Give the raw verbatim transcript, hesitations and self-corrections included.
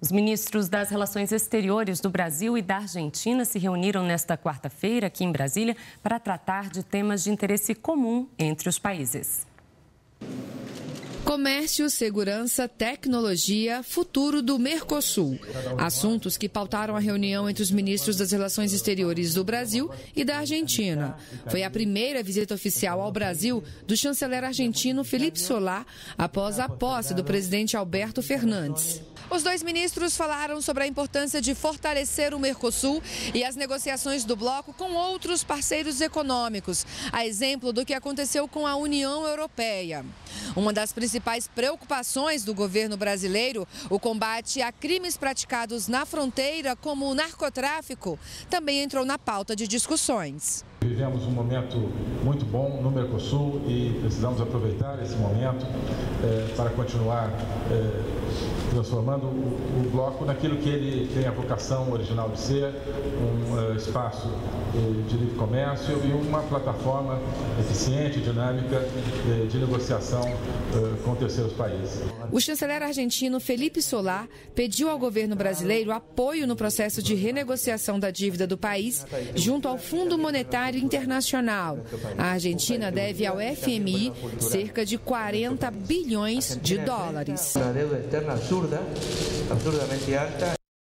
Os ministros das Relações Exteriores do Brasil e da Argentina se reuniram nesta quarta-feira aqui em Brasília para tratar de temas de interesse comum entre os países. Comércio, segurança, tecnologia, futuro do Mercosul. Assuntos que pautaram a reunião entre os ministros das Relações Exteriores do Brasil e da Argentina. Foi a primeira visita oficial ao Brasil do chanceler argentino Felipe Solá, após a posse do presidente Alberto Fernández. Os dois ministros falaram sobre a importância de fortalecer o Mercosul e as negociações do bloco com outros parceiros econômicos, a exemplo do que aconteceu com a União Europeia. Uma das principais preocupações do governo brasileiro, o combate a crimes praticados na fronteira, como o narcotráfico, também entrou na pauta de discussões. Vivemos um momento muito bom no Mercosul e precisamos aproveitar esse momento eh, para continuar eh, transformando o, o bloco naquilo que ele tem a vocação original de ser, um eh, espaço eh, de livre comércio e uma plataforma eficiente e dinâmica eh, de negociação eh, com terceiros países. O chanceler argentino Felipe Solá pediu ao governo brasileiro apoio no processo de renegociação da dívida do país junto ao Fundo Monetário Internacional. A Argentina deve ao F M I cerca de quarenta bilhões de dólares. A dívida externa absurda, absurdamente alta.